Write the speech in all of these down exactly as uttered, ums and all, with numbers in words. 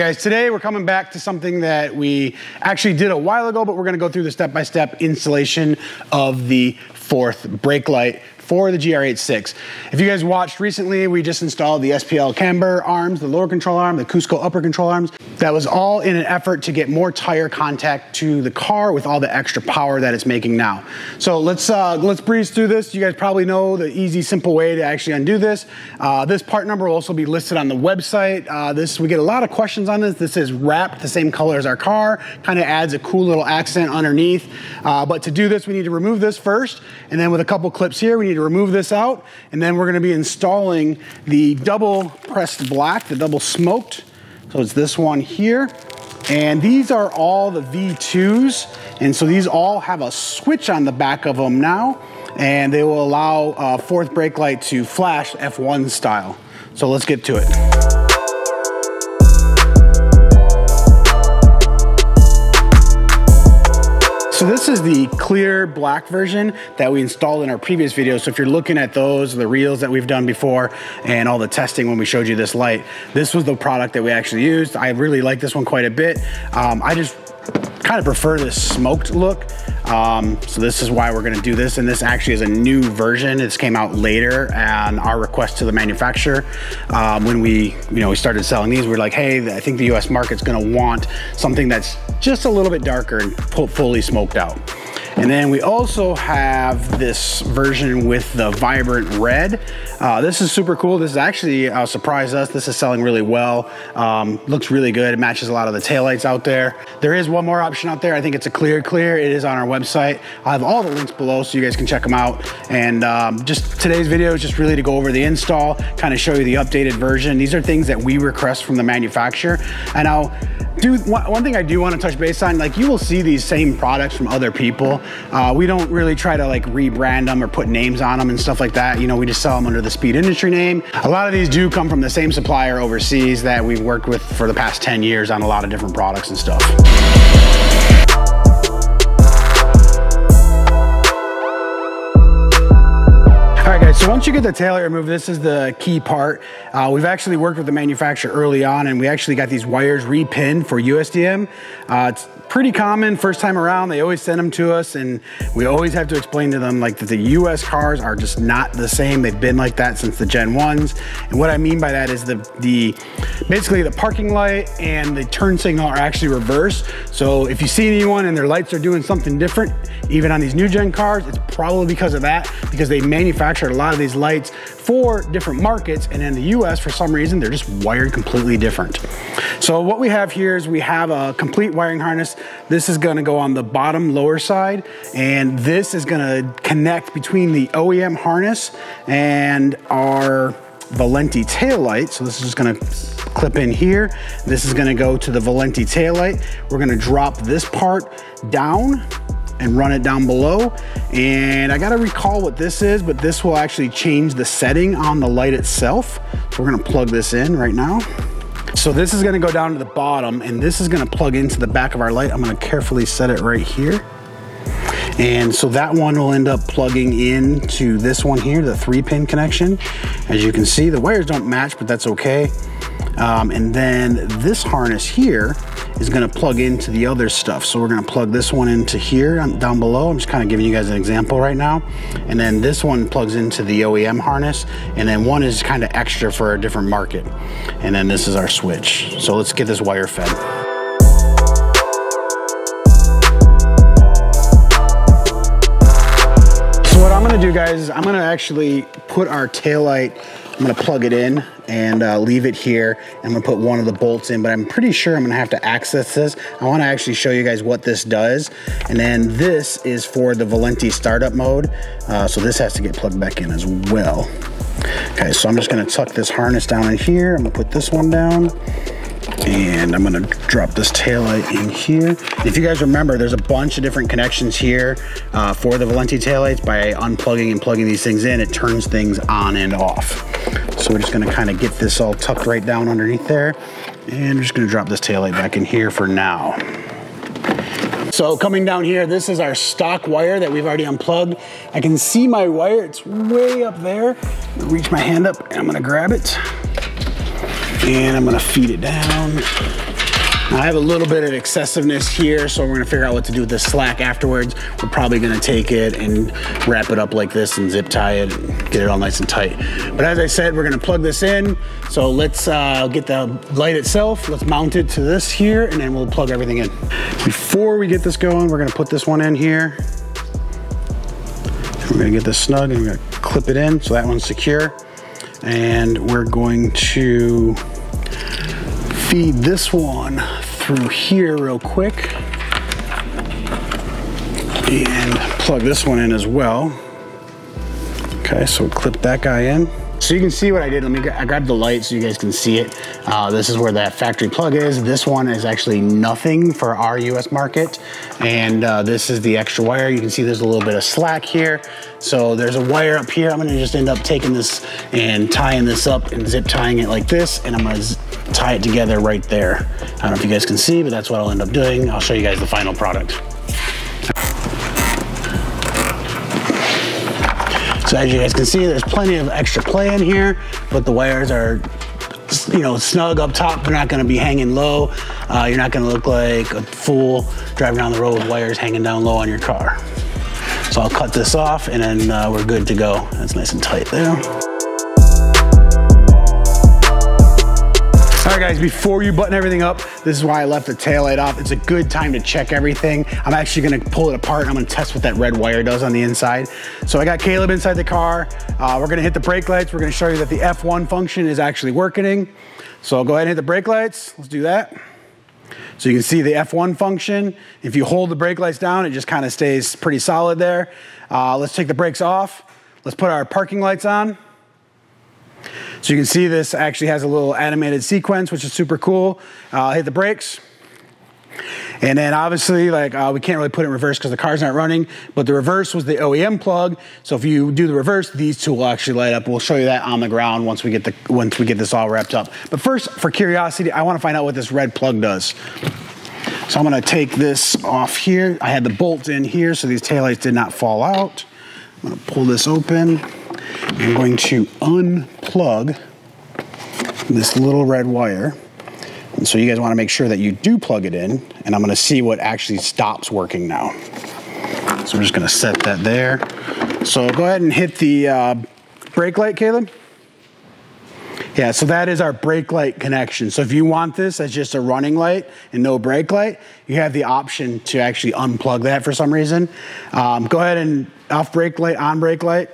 right, guys, today we're coming back to something that we actually did a while ago, but we're gonna go through the step-by-step installation of the fourth brake light for the G R eighty-six. If you guys watched recently, we just installed the S P L camber arms, the lower control arm, the Cusco upper control arms. That was all in an effort to get more tire contact to the car with all the extra power that it's making now. So let's uh, let's breeze through this. You guys probably know the easy, simple way to actually undo this. Uh, this part number will also be listed on the website. Uh, this we get a lot of questions on this. This is wrapped the same color as our car. Kind of adds a cool little accent underneath. Uh, but to do this, we need to remove this first, and then with a couple clips here, we need to remove this out, and then we're going to be installing the double pressed black, the double smoked. So it's this one here, and these are all the V twos, and so these all have a switch on the back of them now, and they will allow uh, fourth brake light to flash F one style. So let's get to it. So this is the clear black version that we installed in our previous video. So if you're looking at those, the reels that we've done before and all the testing when we showed you this light, this was the product that we actually used. I really like this one quite a bit. Um, I just kind of prefer this smoked look. Um, so this is why we're gonna do this. And this actually is a new version. This came out later on our request to the manufacturer. Um, when we, you know, we started selling these, we were like, hey, I think the U S market's gonna want something that's just a little bit darker and fully smoked out. And then we also have this version with the vibrant red. Uh, this is super cool. This is actually uh, surprised us. This is selling really well. Um, looks really good. It matches a lot of the taillights out there. There is one more option out there. I think it's a clear clear. It is on our website. I have all the links below so you guys can check them out. And um, just today's video is just really to go over the install, kind of show you the updated version. These are things that we request from the manufacturer. And I'll do one thing I do want to touch base on, like you will see these same products from other people. Uh, we don't really try to like rebrand them or put names on them and stuff like that. You know, we just sell them under the Speed Industry name. A lot of these do come from the same supplier overseas that we've worked with for the past ten years on a lot of different products and stuff. All right, guys, so once you get the tail light removed, this is the key part. Uh, we've actually worked with the manufacturer early on, and we actually got these wires repinned for U S D M. Uh, it's pretty common first time around. They always send them to us, and we always have to explain to them like that the U S cars are just not the same. They've been like that since the Gen ones. And what I mean by that is the, the basically the parking light and the turn signal are actually reversed. So if you see anyone and their lights are doing something different, even on these new Gen cars, it's probably because of that, because they manufacture a lot of these lights for different markets, and in the U S for some reason they're just wired completely different. So what we have here is we have a complete wiring harness. This is going to go on the bottom lower side, and this is going to connect between the O E M harness and our Valenti taillight. So this is just going to clip in here. This is going to go to the Valenti taillight. We're going to drop this part down and run it down below. And I gotta recall what this is, but this will actually change the setting on the light itself. So we're gonna plug this in right now. So this is gonna go down to the bottom, and this is gonna plug into the back of our light. I'm gonna carefully set it right here. And so that one will end up plugging into this one here, the three pin connection. As you can see, the wires don't match, but that's okay. Um, and then this harness here is gonna plug into the other stuff. So we're gonna plug this one into here down below. I'm just kind of giving you guys an example right now. And then this one plugs into the O E M harness. And then one is kind of extra for a different market. And then this is our switch. So let's get this wire fed. So what I'm gonna do, guys, is I'm gonna actually put our taillight, I'm gonna plug it in and uh, leave it here. I'm gonna put one of the bolts in, but I'm pretty sure I'm gonna have to access this. I wanna actually show you guys what this does. And then this is for the Valenti startup mode. Uh, so this has to get plugged back in as well. Okay, so I'm just gonna tuck this harness down in here. I'm gonna put this one down, and I'm gonna drop this taillight in here. If you guys remember, there's a bunch of different connections here uh, for the Valenti taillights. By unplugging and plugging these things in, it turns things on and off. So we're just gonna kind of get this all tucked right down underneath there, and we're just gonna drop this taillight back in here for now. So coming down here, this is our stock wire that we've already unplugged. I can see my wire, it's way up there. I'm gonna reach my hand up, and I'm gonna grab it. And I'm gonna feed it down. I have a little bit of excessiveness here, so we're gonna figure out what to do with this slack afterwards. We're probably gonna take it and wrap it up like this and zip tie it, and get it all nice and tight. But as I said, we're gonna plug this in. So let's uh, get the light itself, let's mount it to this here, and then we'll plug everything in. Before we get this going, we're gonna put this one in here. We're gonna get this snug and we're gonna clip it in so that one's secure. And we're going to feed this one through here real quick. And plug this one in as well. Okay, so clip that guy in. So you can see what I did. Let me grab, I grabbed the light so you guys can see it. Uh, this is where that factory plug is. This one is actually nothing for our U S market. And uh, this is the extra wire. You can see there's a little bit of slack here. So there's a wire up here. I'm gonna just end up taking this and tying this up and zip tying it like this. And I'm gonna tie it together right there. I don't know if you guys can see, but that's what I'll end up doing. I'll show you guys the final product. So as you guys can see, there's plenty of extra play in here, but the wires are, you know, snug up top. They're not gonna be hanging low. Uh, you're not gonna look like a fool driving down the road with wires hanging down low on your car. So I'll cut this off and then uh, we're good to go. That's nice and tight there. All right guys, before you button everything up, this is why I left the taillight off. It's a good time to check everything. I'm actually gonna pull it apart and I'm gonna test what that red wire does on the inside. So I got Caleb inside the car. Uh, we're gonna hit the brake lights. We're gonna show you that the F one function is actually working. So I'll go ahead and hit the brake lights. Let's do that. So you can see the F one function. If you hold the brake lights down, it just kind of stays pretty solid there. Uh, let's take the brakes off. Let's put our parking lights on. So you can see this actually has a little animated sequence, which is super cool. Uh, hit the brakes. And then obviously, like uh, we can't really put it in reverse because the car's not running, but the reverse was the O E M plug. So if you do the reverse, these two will actually light up. We'll show you that on the ground once we get the once we get this all wrapped up. But first, for curiosity, I want to find out what this red plug does. So I'm going to take this off here. I had the bolt in here, so these taillights did not fall out. I'm going to pull this open. I'm going to unplug this little red wire. And so you guys want to make sure that you do plug it in, and I'm going to see what actually stops working now. So we're just going to set that there. So go ahead and hit the uh, brake light, Caleb. Yeah, so that is our brake light connection. So if you want this as just a running light and no brake light, you have the option to actually unplug that for some reason. Um, go ahead and off brake light, on brake light.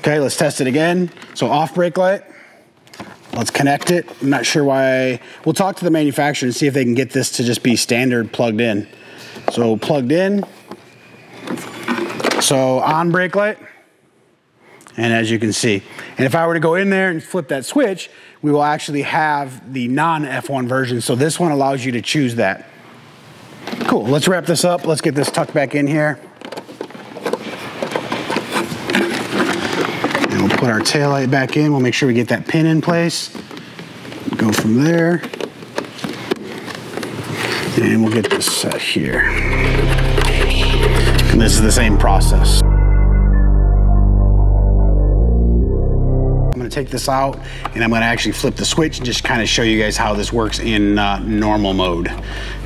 Okay, let's test it again. So off brake light, let's connect it. I'm not sure why. We'll talk to the manufacturer and see if they can get this to just be standard plugged in. So plugged in, so on brake light, and as you can see. And if I were to go in there and flip that switch, we will actually have the non-F one version. So this one allows you to choose that. Cool, let's wrap this up. Let's get this tucked back in here. Put our tail light back in. We'll make sure we get that pin in place. Go from there. And we'll get this set here. And this is the same process. I'm gonna take this out and I'm gonna actually flip the switch and just kind of show you guys how this works in uh, normal mode.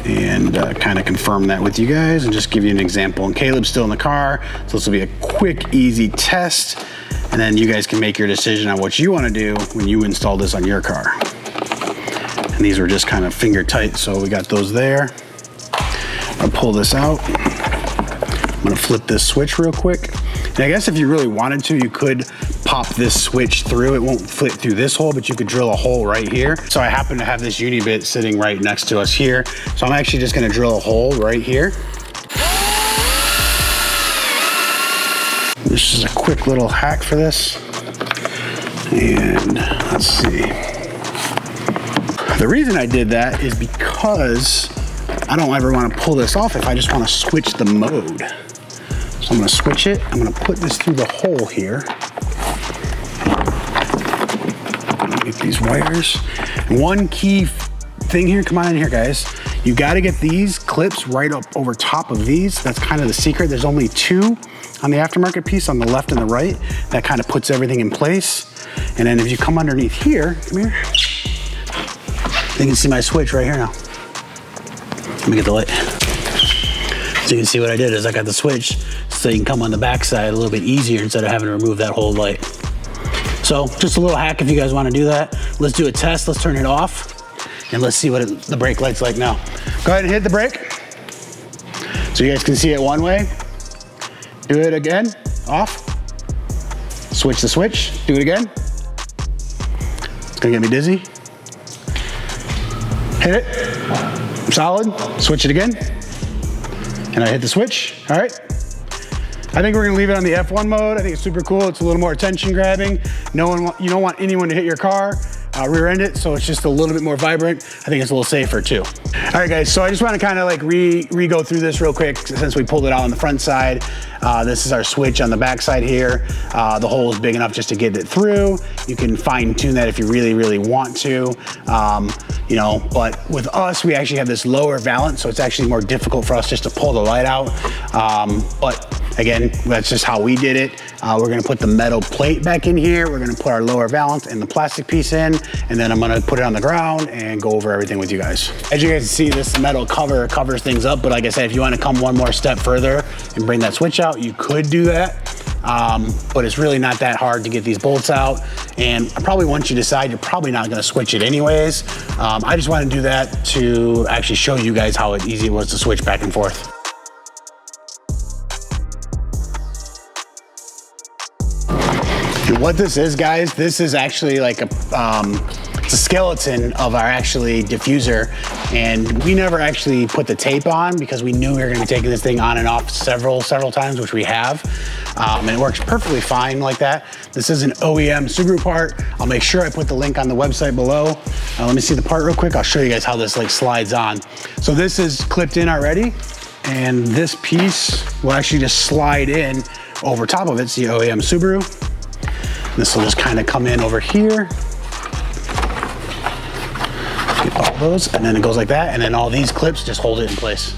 And uh, kind of confirm that with you guys and just give you an example. And Caleb's still in the car, so this will be a quick, easy test. And then you guys can make your decision on what you want to do when you install this on your car. And these were just kind of finger tight, so we got those there. I'll pull this out. I'm gonna flip this switch real quick. And I guess if you really wanted to, you could pop this switch through. It won't flip through this hole, but you could drill a hole right here. So I happen to have this unibit sitting right next to us here. So I'm actually just gonna drill a hole right here. This is a quick little hack for this. And let's see. The reason I did that is because I don't ever want to pull this off if I just want to switch the mode. So I'm going to switch it. I'm going to put this through the hole here. Get these wires. One key thing here, come on in here guys. You got to get these clips right up over top of these. That's kind of the secret. There's only two on the aftermarket piece, on the left and the right. That kind of puts everything in place. And then if you come underneath here, come here. You can see my switch right here now. Let me get the light. So you can see what I did is I got the switch so you can come on the backside a little bit easier instead of having to remove that whole light. So just a little hack if you guys want to do that. Let's do a test. Let's turn it off and let's see what it, the brake light's like now. Go ahead and hit the brake. So you guys can see it one way. Do it again, off. Switch the switch, do it again. It's gonna get me dizzy. Hit it, solid, switch it again. And I hit the switch, all right. I think we're gonna leave it on the F one mode. I think it's super cool. It's a little more attention grabbing. No one, you don't want anyone to hit your car, uh, rear end it, so it's just a little bit more vibrant. I think it's a little safer too. All right guys, so I just wanna kinda like re, re go through this real quick since we pulled it out on the front side. Uh, this is our switch on the back side here. Uh, the hole is big enough just to get it through. You can fine tune that if you really, really want to. Um, you know, but with us, we actually have this lower valance, so it's actually more difficult for us just to pull the light out. Um, but again, that's just how we did it. Uh, we're gonna put the metal plate back in here. We're gonna put our lower valance and the plastic piece in, and then I'm gonna put it on the ground and go over everything with you guys. As you guys can see, this metal cover covers things up, but like I said, if you wanna come one more step further and bring that switch out, you could do that. Um, but it's really not that hard to get these bolts out. And probably once you decide, you're probably not gonna switch it anyways. Um, I just wanna do that to actually show you guys how easy it was to switch back and forth. And what this is, guys, this is actually like a, um, it's a skeleton of our actually diffuser. And we never actually put the tape on because we knew we were gonna be taking this thing on and off several, several times, which we have. Um, and it works perfectly fine like that. This is an O E M Subaru part. I'll make sure I put the link on the website below. Uh, let me see the part real quick. I'll show you guys how this like slides on. So this is clipped in already. And this piece will actually just slide in over top of it. It's the O E M Subaru. This will just kind of come in over here. Get all those, and then it goes like that. And then all these clips just hold it in place.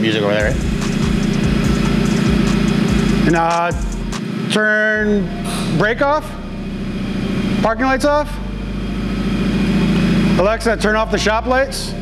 Music over there, right? And uh, turn brake off, parking lights off. Alexa, turn off the shop lights.